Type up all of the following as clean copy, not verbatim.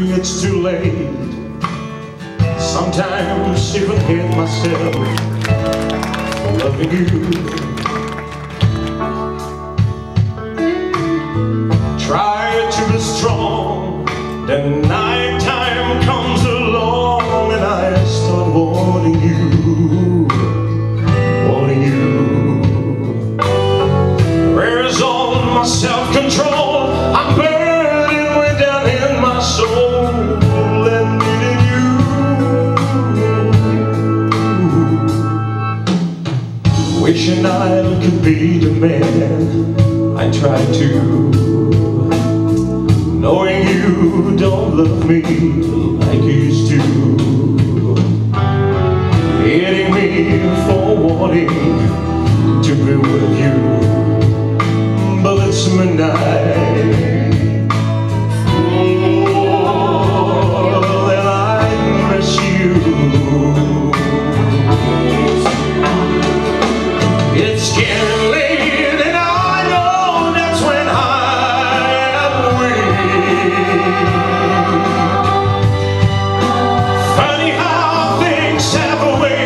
It's too late. Sometimes even hate myself for loving you. Try to be strong, then night time comes along and I start wanting you, wanting you. Where's all my self-control? I'm burning way down in my soul. Wishing I could be the man I try to, knowing you don't love me like you used to, hitting me for wanting to be with you, but it's midnight. It's getting late and I know that's when I am weak. Funny how things have a way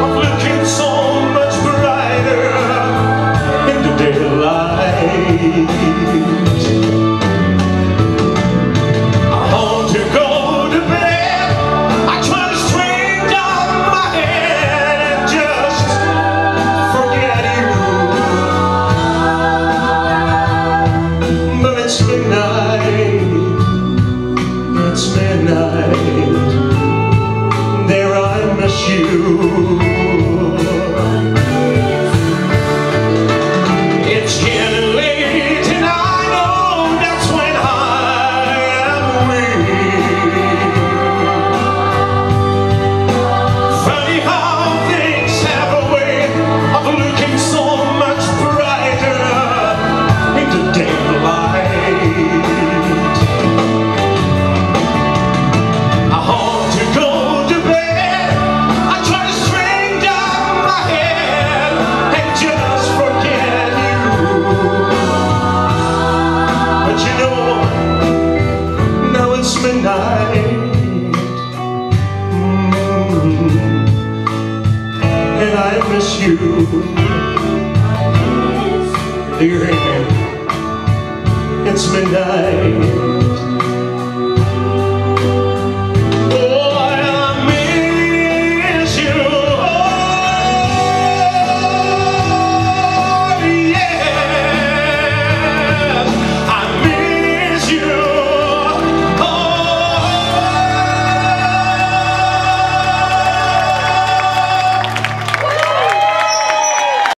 of looking so much brighter in the daylight. I hope to go to bed, I try to string down my head and just forget you. But you know, now it's midnight. And I miss you. Do you hear me? It's midnight.